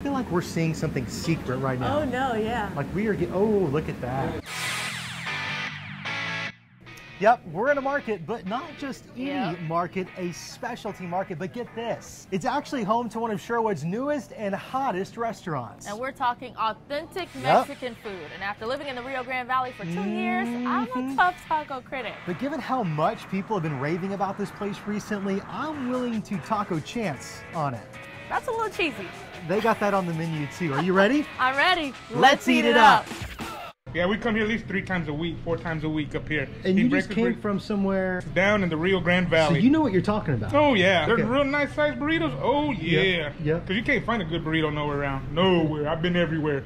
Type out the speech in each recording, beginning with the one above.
I feel like we're seeing something secret right now. Oh no, yeah. Like we are getting, oh, look at that. Yep, we're in a market, but not just any market, a specialty market. But get this, it's actually home to one of Sherwood's newest and hottest restaurants. And we're talking authentic Mexican food. And after living in the Rio Grande Valley for 2 years, I'm a tough taco critic. But given how much people have been raving about this place recently, I'm willing to taco chance on it. That's a little cheesy. They got that on the menu too. Are you ready? I'm ready. Let's eat it up. Yeah, we come here at least 3 times a week, 4 times a week up here. And you just came from somewhere? Down in the Rio Grande Valley. So you know what you're talking about. Oh, yeah. Okay. They're real nice-sized burritos. Oh, yeah. Yeah. Because you can't find a good burrito nowhere around. Nowhere. I've been everywhere.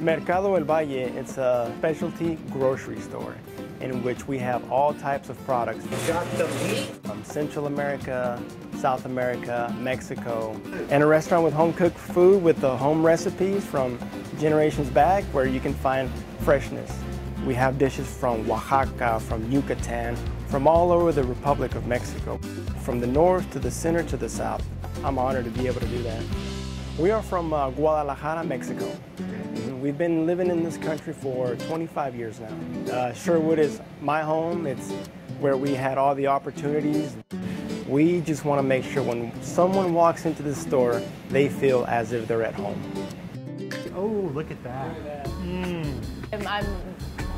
Mercado El Valle, it's a specialty grocery store in which we have all types of products. Got the meat? From Central America, South America, Mexico, and a restaurant with home-cooked food with the home recipes from generations back where you can find freshness. We have dishes from Oaxaca, from Yucatan, from all over the Republic of Mexico, from the north to the center to the south. I'm honored to be able to do that. We are from Guadalajara, Mexico. We've been living in this country for 25 years now. Sherwood is my home. It's where we had all the opportunities. We just want to make sure when someone walks into the store, they feel as if they're at home. Oh, look at that. Look at that. I'm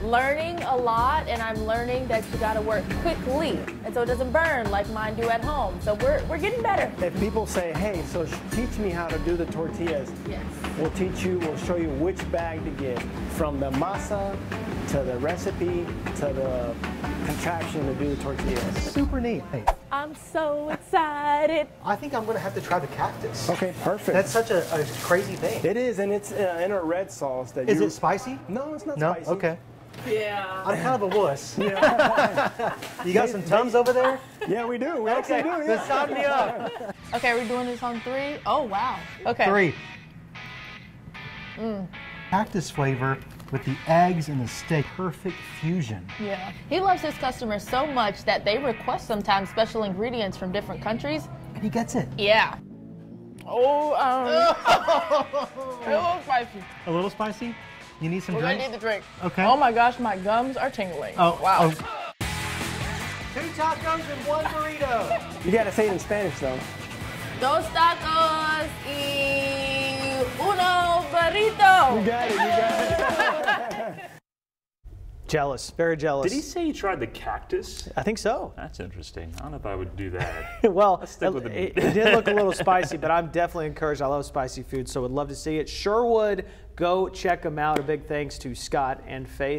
learning a lot, and I'm learning that you got to work quickly, and so it doesn't burn like mine do at home. So we're getting better. If people say, hey, so teach me how to do the tortillas, we'll teach you, we'll show you which bag to get, from the masa to the recipe to the contraption to do the tortillas. Super neat. Hey. I'm so excited. I think I'm going to have to try the cactus. Okay, perfect. That's such a crazy thing. It is, and it's in a red sauce. That is it spicy? No, it's not spicy. No? Okay. Yeah. I'm kind of a wuss. Yeah. You got some Tums over there? Yeah, we do. We actually do. Yeah. Sign me up. Okay, we're doing this on 3. Oh, wow. Okay. 3. Cactus flavor with the eggs and the steak. Perfect fusion. Yeah. He loves his customers so much that they request sometimes special ingredients from different countries. And he gets it. Yeah. Oh, a little spicy. A little spicy? You need some drink? I need the drink. Okay. Oh my gosh, my gums are tingling. Oh, wow. Oh. 2 tacos and 1 burrito. You gotta say it in Spanish though. 2 tacos y 1 burrito. You got it, you got it. Jealous, very jealous. Did he say he tried the cactus? I think so. That's interesting. I don't know if I would do that. Well, let's stick with the meat. It did look a little spicy, but I'm definitely encouraged. I love spicy food, so would love to see it. Sherwood, go check them out. A big thanks to Scott and Faith.